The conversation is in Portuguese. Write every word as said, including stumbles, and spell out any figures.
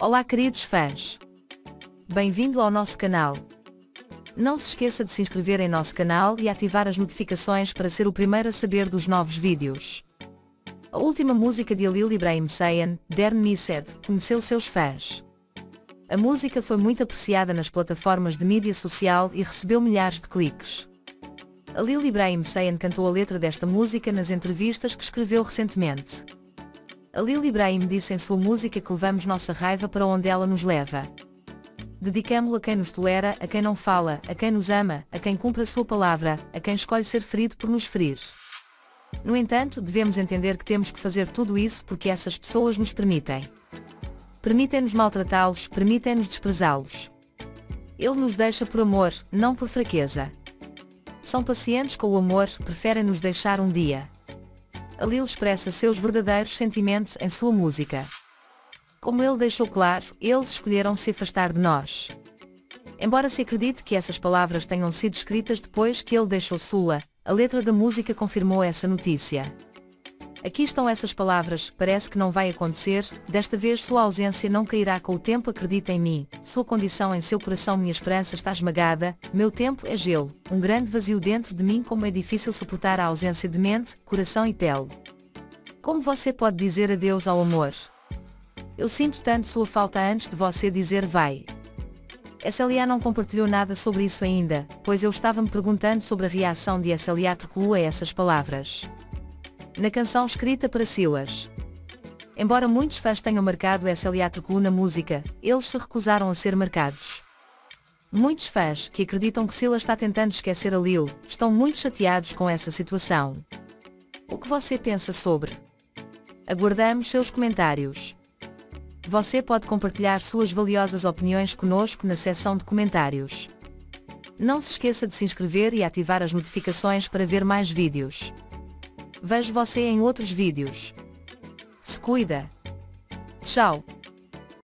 Olá queridos fãs! Bem-vindo ao nosso canal. Não se esqueça de se inscrever em nosso canal e ativar as notificações para ser o primeiro a saber dos novos vídeos. A última música de Halil İbrahim Ceyhan, Dern Set, conheceu seus fãs. A música foi muito apreciada nas plataformas de mídia social e recebeu milhares de cliques. Halil İbrahim Ceyhan cantou a letra desta música nas entrevistas que escreveu recentemente. Halil İbrahim disse em sua música que levamos nossa raiva para onde ela nos leva. Dedicamo-lo a quem nos tolera, a quem não fala, a quem nos ama, a quem cumpre a sua palavra, a quem escolhe ser ferido por nos ferir. No entanto, devemos entender que temos que fazer tudo isso porque essas pessoas nos permitem. Permitem-nos maltratá-los, permitem-nos desprezá-los. Ele nos deixa por amor, não por fraqueza. São pacientes com o amor, preferem nos deixar um dia. Halil expressa seus verdadeiros sentimentos em sua música. Como ele deixou claro, eles escolheram se afastar de nós. Embora se acredite que essas palavras tenham sido escritas depois que ele deixou Sıla, a letra da música confirmou essa notícia. Aqui estão essas palavras, parece que não vai acontecer, desta vez sua ausência não cairá com o tempo, acredita em mim, sua condição em seu coração, minha esperança está esmagada, meu tempo é gelo, um grande vazio dentro de mim, como é difícil suportar a ausência de mente, coração e pele. Como você pode dizer adeus ao amor? Eu sinto tanto sua falta antes de você dizer vai. S L A não compartilhou nada sobre isso ainda, pois eu estava me perguntando sobre a reação de S L A Türkoğlu a essas palavras. Na canção escrita para Silas. Embora muitos fãs tenham marcado S L A Türkoğlu na música, eles se recusaram a ser marcados. Muitos fãs, que acreditam que Silas está tentando esquecer Halil, estão muito chateados com essa situação. O que você pensa sobre? Aguardamos seus comentários. Você pode compartilhar suas valiosas opiniões conosco na seção de comentários. Não se esqueça de se inscrever e ativar as notificações para ver mais vídeos. Vejo você em outros vídeos. Se cuida. Tchau.